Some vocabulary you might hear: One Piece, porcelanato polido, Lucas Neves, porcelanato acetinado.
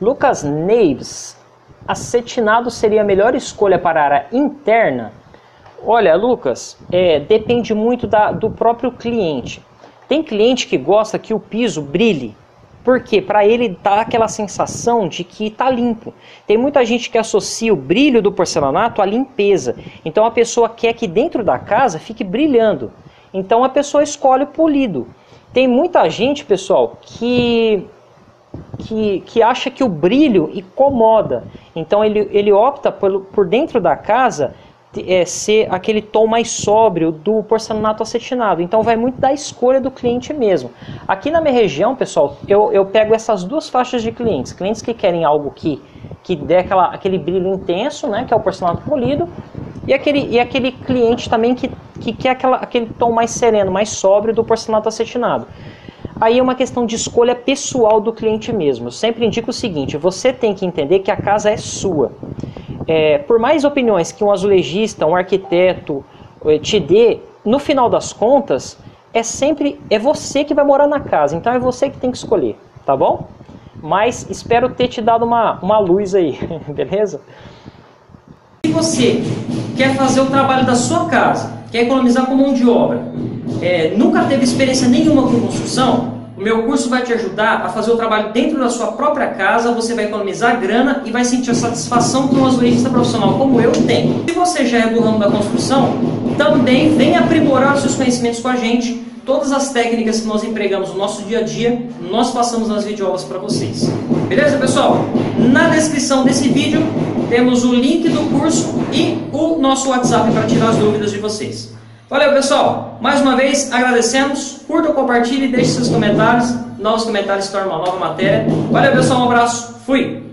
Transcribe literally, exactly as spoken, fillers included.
Lucas Neves, acetinado seria a melhor escolha para a área interna? Olha, Lucas, é, depende muito da, do próprio cliente. Tem cliente que gosta que o piso brilhe, porque para ele dá aquela sensação de que está limpo. Tem muita gente que associa o brilho do porcelanato à limpeza. Então a pessoa quer que dentro da casa fique brilhando. Então a pessoa escolhe o polido. Tem muita gente, pessoal, que... Que, que acha que o brilho incomoda, então ele, ele opta por, por dentro da casa é, ser aquele tom mais sóbrio do porcelanato acetinado. Então vai muito da escolha do cliente mesmo. Aqui na minha região, pessoal, eu, eu pego essas duas faixas de clientes, clientes que querem algo que, que dê aquela, aquele brilho intenso, né, que é o porcelanato polido, e aquele, e aquele cliente também que, que quer aquela, aquele tom mais sereno, mais sóbrio do porcelanato acetinado. Aí é uma questão de escolha pessoal do cliente mesmo. Eu sempre indico o seguinte, você tem que entender que a casa é sua. É, por mais opiniões que um azulejista, um arquiteto te dê, no final das contas, é sempre é você que vai morar na casa. Então é você que tem que escolher, tá bom? Mas espero ter te dado uma, uma luz aí, beleza? Se você quer fazer o trabalho da sua casa, quer economizar com mão de obra, é, nunca teve experiência nenhuma com construção, o meu curso vai te ajudar a fazer o trabalho dentro da sua própria casa, você vai economizar grana e vai sentir a satisfação que um azulejista profissional como eu tem. Se você já é do ramo da construção, também vem aprimorar os seus conhecimentos com a gente. Todas as técnicas que nós empregamos no nosso dia a dia, nós passamos nas videoaulas para vocês. Beleza, pessoal? Na descrição desse vídeo temos o link do curso e o nosso WhatsApp para tirar as dúvidas de vocês. Valeu, pessoal! Mais uma vez, agradecemos. Curta, compartilhe, deixe seus comentários. Novos comentários tornam uma nova matéria. Valeu, pessoal! Um abraço. Fui!